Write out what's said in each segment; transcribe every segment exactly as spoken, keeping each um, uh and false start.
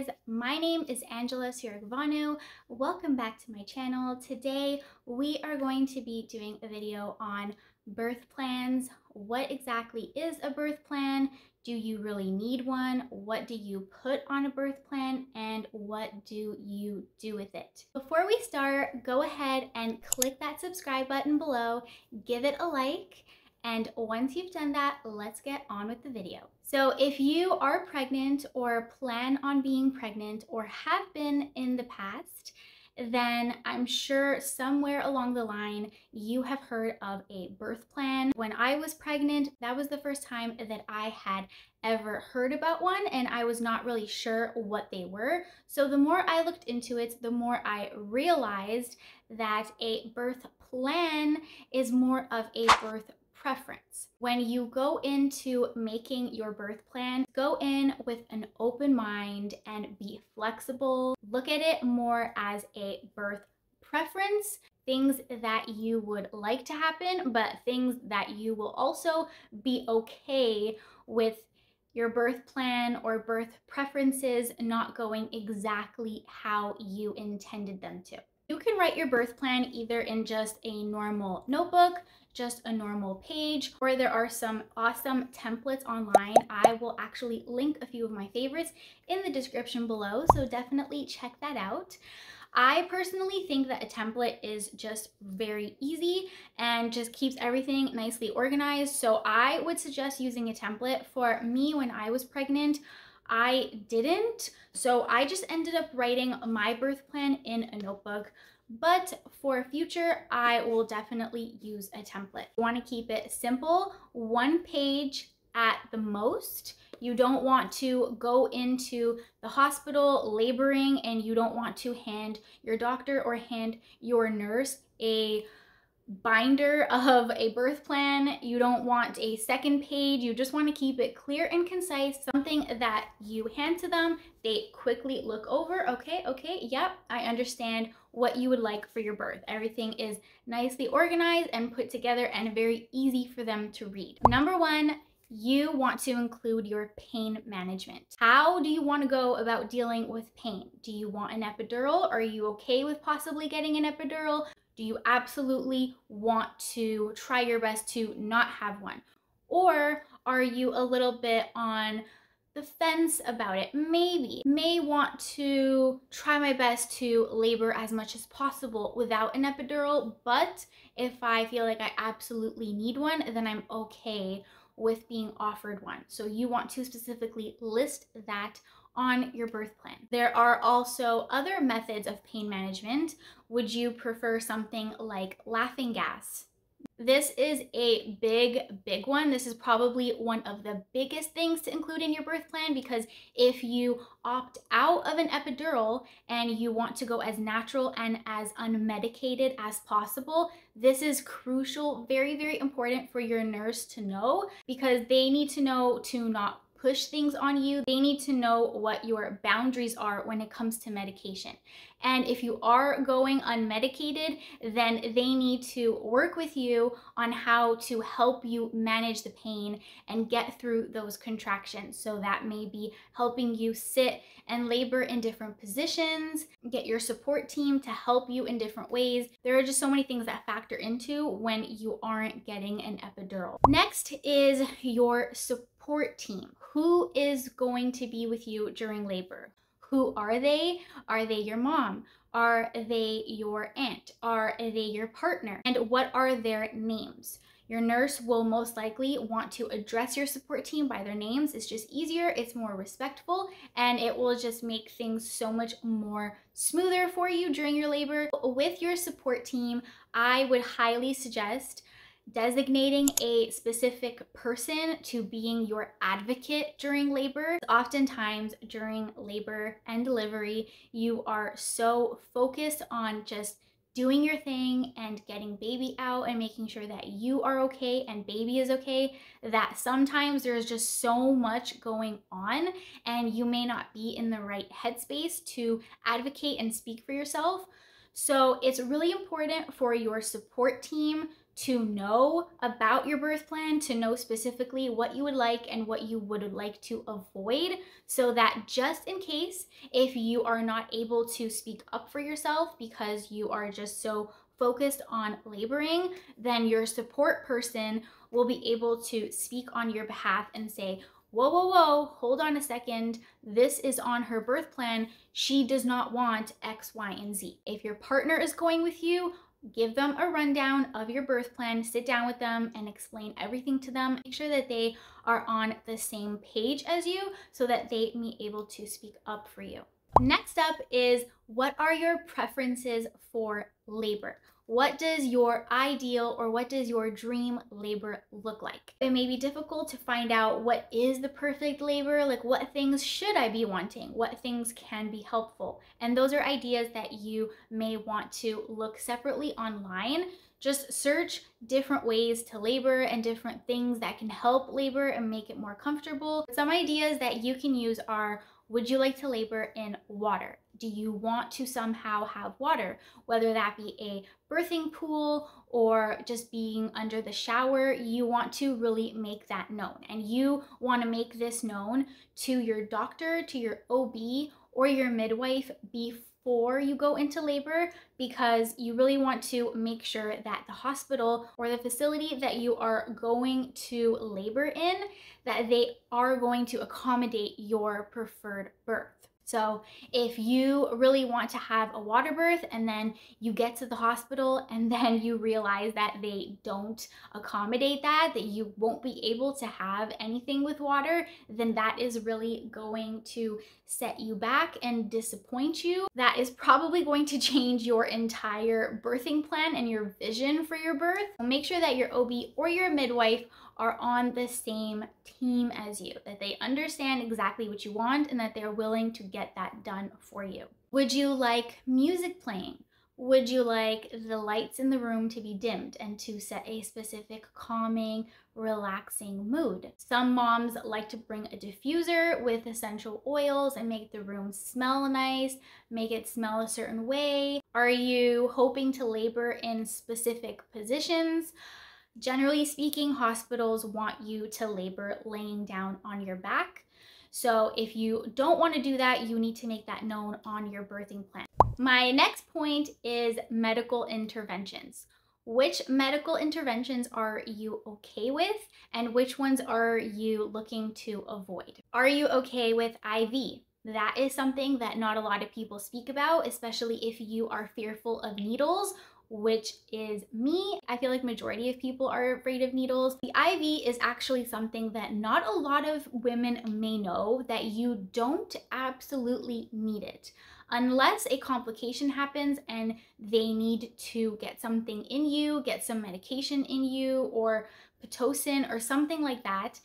guys, my name is Angela Ceorgoveanu. Welcome back to my channel. Today we are going to be doing a video on birth plans. What exactly is a birth plan? Do you really need one? What do you put on a birth plan? And what do you do with it? Before we start, go ahead and click that subscribe button below, give it a like, and once you've done that, let's get on with the video. So if you are pregnant or plan on being pregnant or have been in the past, then I'm sure somewhere along the line you have heard of a birth plan. When I was pregnant, that was the first time that I had ever heard about one, and I was not really sure what they were. So the more I looked into it, the more I realized that a birth plan is more of a birth preference. When you go into making your birth plan, go in with an open mind and be flexible. Look at it more as a birth preference, things that you would like to happen, but things that you will also be okay with your birth plan or birth preferences not going exactly how you intended them to. You can write your birth plan either in just a normal notebook, just a normal page, or there are some awesome templates online. I will actually link a few of my favorites in the description below, so definitely check that out. I personally think that a template is just very easy and just keeps everything nicely organized, so I would suggest using a template. For me, when I was pregnant, I didn't, so I just ended up writing my birth plan in a notebook. But for future, I will definitely use a template. You want to keep it simple, one page at the most. You don't want to go into the hospital laboring, and you don't want to hand your doctor or hand your nurse a binder of a birth plan. You don't want a second page. You just want to keep it clear and concise, something that you hand to them, they quickly look over. Okay, okay, yep, I understand what you would like for your birth. Everything is nicely organized and put together and very easy for them to read. Number one, you want to include your pain management. How do you want to go about dealing with pain? Do you want an epidural? Are you okay with possibly getting an epidural? Do you absolutely want to try your best to not have one? Or are you a little bit on the fence about it? Maybe. May want to try my best to labor as much as possible without an epidural, but if I feel like I absolutely need one, then I'm okay with being offered one. So you want to specifically list that on your birth plan. There are also other methods of pain management. Would you prefer something like laughing gas? This is a big, big one. This is probably one of the biggest things to include in your birth plan, because if you opt out of an epidural and you want to go as natural and as unmedicated as possible, this is crucial, very, very important for your nurse to know, because they need to know to not push things on you. They need to know what your boundaries are when it comes to medication. And if you are going unmedicated, then they need to work with you on how to help you manage the pain and get through those contractions. So that may be helping you sit and labor in different positions, get your support team to help you in different ways. There are just so many things that factor into when you aren't getting an epidural. Next is your support Support team. Who is going to be with you during labor? Who are they? Are they your mom? Are they your aunt? Are they your partner? And what are their names? Your nurse will most likely want to address your support team by their names. It's just easier, it's more respectful, and it will just make things so much more smoother for you during your labor. With your support team, I would highly suggest designating a specific person to being your advocate during labor. Oftentimes during labor and delivery, you are so focused on just doing your thing and getting baby out and making sure that you are okay and baby is okay, that sometimes there's just so much going on and you may not be in the right headspace to advocate and speak for yourself. So it's really important for your support team to know about your birth plan, to know specifically what you would like and what you would like to avoid, so that just in case, if you are not able to speak up for yourself because you are just so focused on laboring, then your support person will be able to speak on your behalf and say, whoa, whoa, whoa, hold on a second. This is on her birth plan. She does not want X, Y, and Z. If your partner is going with you, give them a rundown of your birth plan, sit down with them and explain everything to them. Make sure that they are on the same page as you so that they may be able to speak up for you. Next up is, what are your preferences for labor? What does your ideal or what does your dream labor look like? It may be difficult to find out what is the perfect labor, like what things should I be wanting? What things can be helpful? And those are ideas that you may want to look separately online. Just search different ways to labor and different things that can help labor and make it more comfortable. Some ideas that you can use are, would you like to labor in water? Do you want to somehow have water? Whether that be a birthing pool or just being under the shower, you want to really make that known. And you want to make this known to your doctor, to your O B, or your midwife before you go into labor, because you really want to make sure that the hospital or the facility that you are going to labor in, that they are going to accommodate your preferred birth. So if you really want to have a water birth and then you get to the hospital and then you realize that they don't accommodate that, that you won't be able to have anything with water, then that is really going to set you back and disappoint you. That is probably going to change your entire birthing plan and your vision for your birth. Make sure that your O B or your midwife are on the same team as you, that they understand exactly what you want and that they're willing to get that done for you. Would you like music playing? Would you like the lights in the room to be dimmed and to set a specific calming, relaxing mood? Some moms like to bring a diffuser with essential oils and make the room smell nice, make it smell a certain way. Are you hoping to labor in specific positions? Generally speaking, hospitals want you to labor laying down on your back. So if you don't want to do that, you need to make that known on your birthing plan. My next point is medical interventions. Which medical interventions are you okay with and which ones are you looking to avoid? Are you okay with I V? That is something that not a lot of people speak about, especially if you are fearful of needles, which is me. I feel like majority of people are afraid of needles. The I V is actually something that not a lot of women may know, that you don't absolutely need it unless a complication happens and they need to get something in you, get some medication in you or Pitocin or something like that.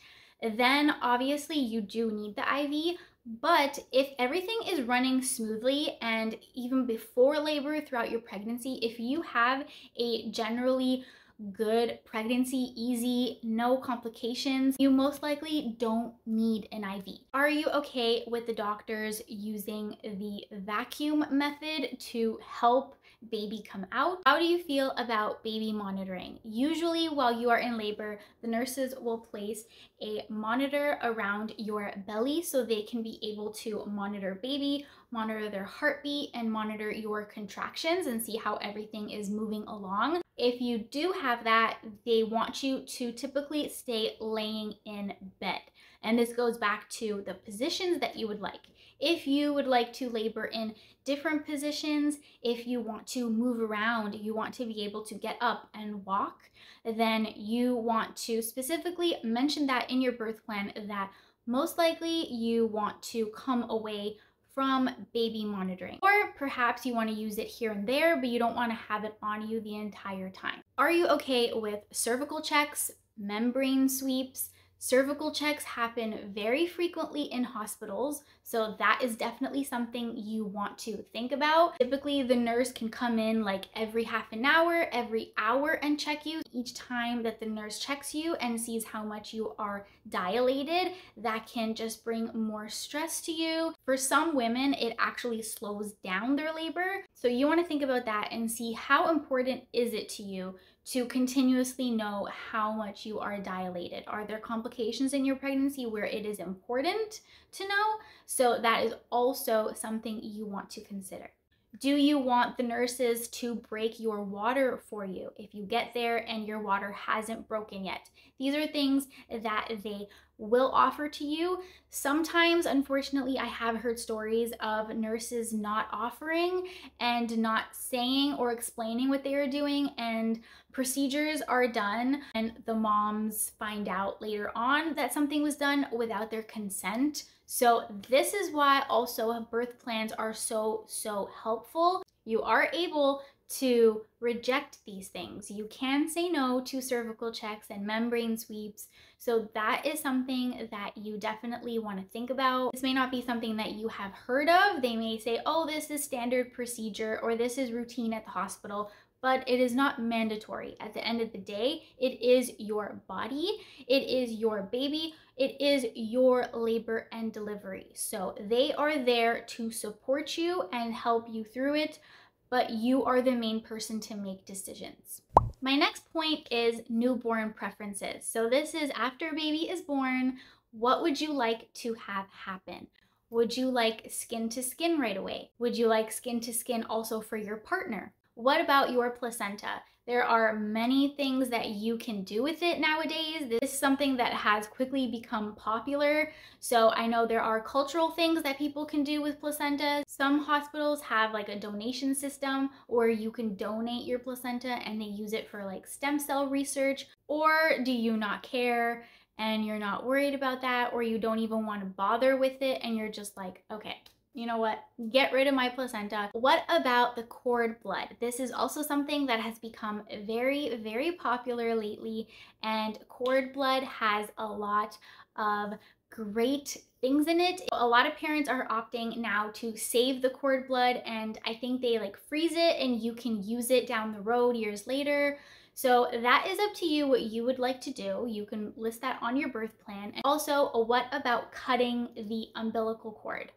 Then obviously you do need the I V. But if everything is running smoothly and even before labor, throughout your pregnancy, if you have a generally good pregnancy, easy, no complications, you most likely don't need an I V. Are you okay with the doctors using the vacuum method to help baby come out? How do you feel about baby monitoring? Usually while you are in labor, the nurses will place a monitor around your belly so they can be able to monitor baby, monitor their heartbeat, and monitor your contractions and see how everything is moving along. If you do have that, they want you to typically stay laying in bed. And this goes back to the positions that you would like. If you would like to labor in different positions, if you want to move around, you want to be able to get up and walk, then you want to specifically mention that in your birth plan, that most likely you want to come away from baby monitoring. Or perhaps you want to use it here and there, but you don't want to have it on you the entire time. Are you okay with cervical checks, membrane sweeps? Cervical checks happen very frequently in hospitals, so that is definitely something you want to think about. Typically, the nurse can come in like every half an hour, every hour and check you. Each time that the nurse checks you and sees how much you are dilated, that can just bring more stress to you. For some women, it actually slows down their labor. So you want to think about that and see how important is it to you to continuously know how much you are dilated. Are there complications in your pregnancy where it is important to know? So that is also something you want to consider. Do you want the nurses to break your water for you if you get there and your water hasn't broken yet? These are things that they will offer to you. Sometimes, unfortunately, I have heard stories of nurses not offering and not saying or explaining what they are doing, and procedures are done and the moms find out later on that something was done without their consent. So this is why also birth plans are so, so helpful. You are able to reject these things. You can say no to cervical checks and membrane sweeps. So that is something that you definitely want to think about. This may not be something that you have heard of. They may say, oh, this is standard procedure, or this is routine at the hospital, but it is not mandatory. At the end of the day, it is your body, it is your baby, it is your labor and delivery. So they are there to support you and help you through it, but you are the main person to make decisions. My next point is newborn preferences. So this is after baby is born, what would you like to have happen? Would you like skin to skin right away? Would you like skin to skin also for your partner? What about your placenta? There are many things that you can do with it nowadays. This is something that has quickly become popular. So I know there are cultural things that people can do with placentas. Some hospitals have like a donation system, or you can donate your placenta and they use it for like stem cell research. Or do you not care and you're not worried about that, or you don't even want to bother with it and you're just like, okay, you know what, get rid of my placenta. What about the cord blood? This is also something that has become very, very popular lately, and cord blood has a lot of great things in it. A lot of parents are opting now to save the cord blood, and I think they like freeze it and you can use it down the road years later. So that is up to you what you would like to do. You can list that on your birth plan. And also, what about cutting the umbilical cord?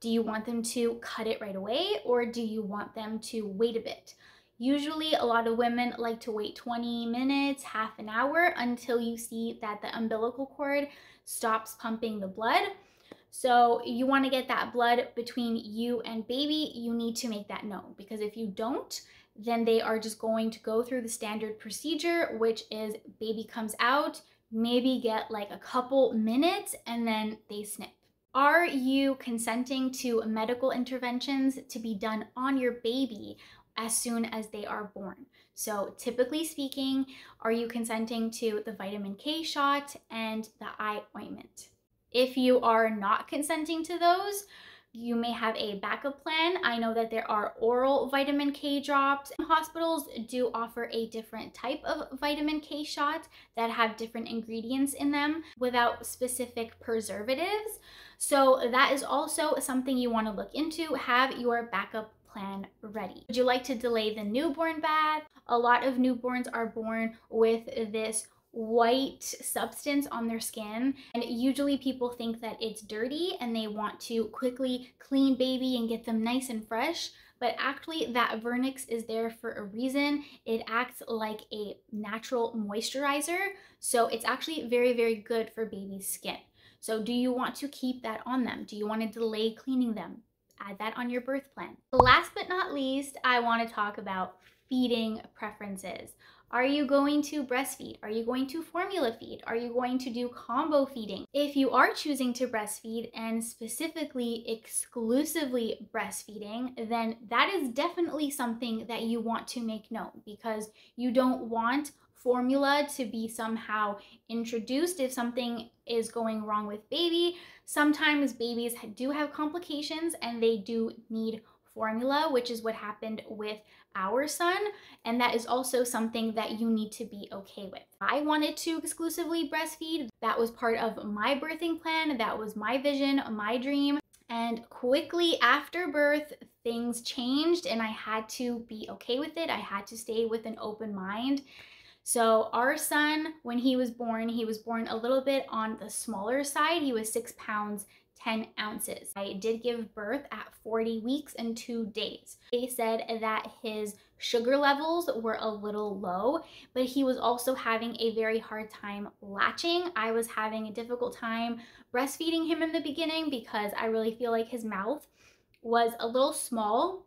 Do you want them to cut it right away, or do you want them to wait a bit? Usually a lot of women like to wait twenty minutes, half an hour, until you see that the umbilical cord stops pumping the blood. So you want to get that blood between you and baby. You need to make that known, because if you don't, then they are just going to go through the standard procedure, which is baby comes out, maybe get like a couple minutes, and then they snip. Are you consenting to medical interventions to be done on your baby as soon as they are born? So typically speaking, are you consenting to the vitamin K shot and the eye ointment? If you are not consenting to those, you may have a backup plan. I know that there are oral vitamin K drops. Hospitals do offer a different type of vitamin K shots that have different ingredients in them without specific preservatives. So that is also something you want to look into. Have your backup plan ready. Would you like to delay the newborn bath? A lot of newborns are born with this white substance on their skin, and usually people think that it's dirty and they want to quickly clean baby and get them nice and fresh, but actually that vernix is there for a reason. It acts like a natural moisturizer, so it's actually very, very good for baby's skin. So do you want to keep that on them? Do you want to delay cleaning them? Add that on your birth plan. Last but not least, I want to talk about feeding preferences. Are you going to breastfeed? Are you going to formula feed? Are you going to do combo feeding? If you are choosing to breastfeed, and specifically exclusively breastfeeding, then that is definitely something that you want to make known, because you don't want formula to be somehow introduced if something is going wrong with baby. Sometimes babies do have complications and they do need formula, which is what happened with our son, and that is also something that you need to be okay with. I wanted to exclusively breastfeed. That was part of my birthing plan. That was my vision, my dream, and quickly after birth things changed and I had to be okay with it. I had to stay with an open mind. So our son, when he was born, he was born a little bit on the smaller side. He was six pounds, ten ounces. I did give birth at forty weeks and two days. They said that his sugar levels were a little low, but he was also having a very hard time latching. I was having a difficult time breastfeeding him in the beginning because I really feel like his mouth was a little small.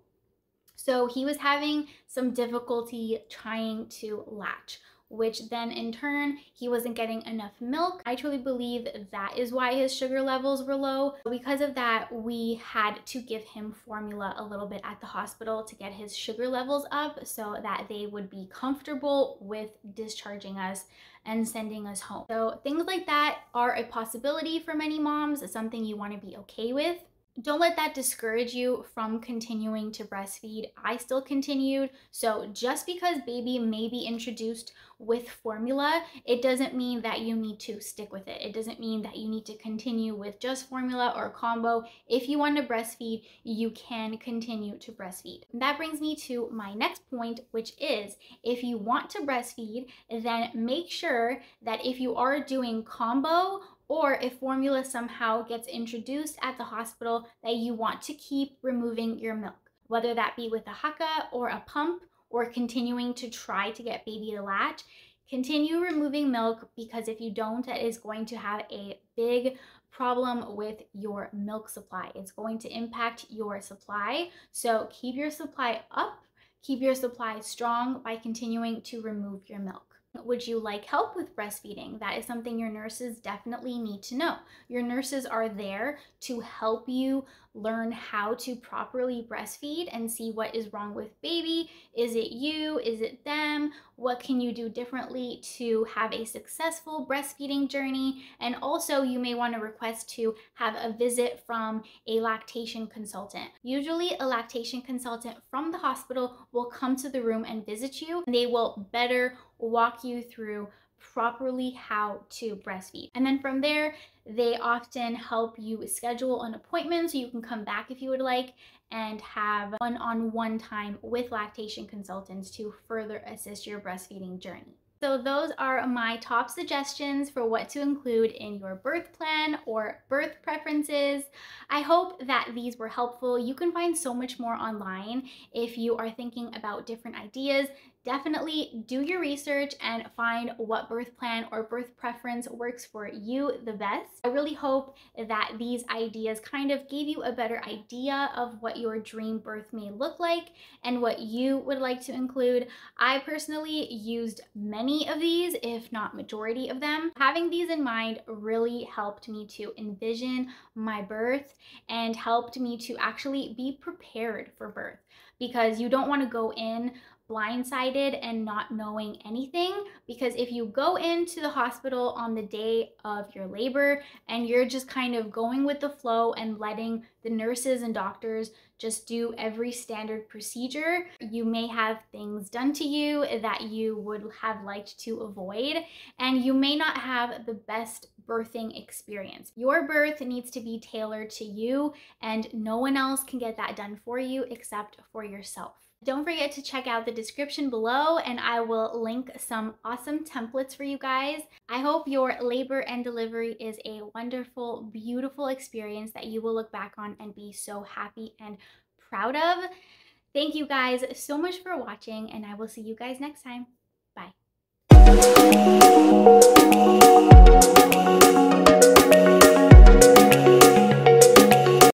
So he was having some difficulty trying to latch, which then in turn, he wasn't getting enough milk. I truly believe that is why his sugar levels were low. Because of that, we had to give him formula a little bit at the hospital to get his sugar levels up so that they would be comfortable with discharging us and sending us home. So things like that are a possibility for many moms. It's something you want to be okay with. Don't let that discourage you from continuing to breastfeed. I still continued. So just because baby may be introduced with formula, it doesn't mean that you need to stick with it. It doesn't mean that you need to continue with just formula or combo. If you want to breastfeed, you can continue to breastfeed. That brings me to my next point, which is if you want to breastfeed, then make sure that if you are doing combo or if formula somehow gets introduced at the hospital, that you want to keep removing your milk, whether that be with a haka or a pump or continuing to try to get baby to latch. Continue removing milk, because if you don't, that is going to have a big problem with your milk supply. It's going to impact your supply. So keep your supply up, keep your supply strong by continuing to remove your milk. Would you like help with breastfeeding? That is something your nurses definitely need to know. Your nurses are there to help you learn how to properly breastfeed and see what is wrong with baby. Is it you? Is it them? What can you do differently to have a successful breastfeeding journey? And also you may want to request to have a visit from a lactation consultant. Usually a lactation consultant from the hospital will come to the room and visit you. They will better walk you through properly how to breastfeed. And then from there, they often help you schedule an appointment so you can come back if you would like and have one-on-one time with lactation consultants to further assist your breastfeeding journey. So those are my top suggestions for what to include in your birth plan or birth preferences. I hope that these were helpful. You can find so much more online if you are thinking about different ideas. Definitely do your research and find what birth plan or birth preference works for you the best. I really hope that these ideas kind of gave you a better idea of what your dream birth may look like and what you would like to include. I personally used many of these, if not majority of them. Having these in mind really helped me to envision my birth and helped me to actually be prepared for birth, because you don't want to go in blindsided and not knowing anything, because if you go into the hospital on the day of your labor and you're just kind of going with the flow and letting the nurses and doctors just do every standard procedure, you may have things done to you that you would have liked to avoid, and you may not have the best birthing experience. Your birth needs to be tailored to you, and no one else can get that done for you except for yourself. Don't forget to check out the description below, and I will link some awesome templates for you guys. I hope your labor and delivery is a wonderful, beautiful experience that you will look back on and be so happy and proud of. Thank you guys so much for watching, and I will see you guys next time. Bye.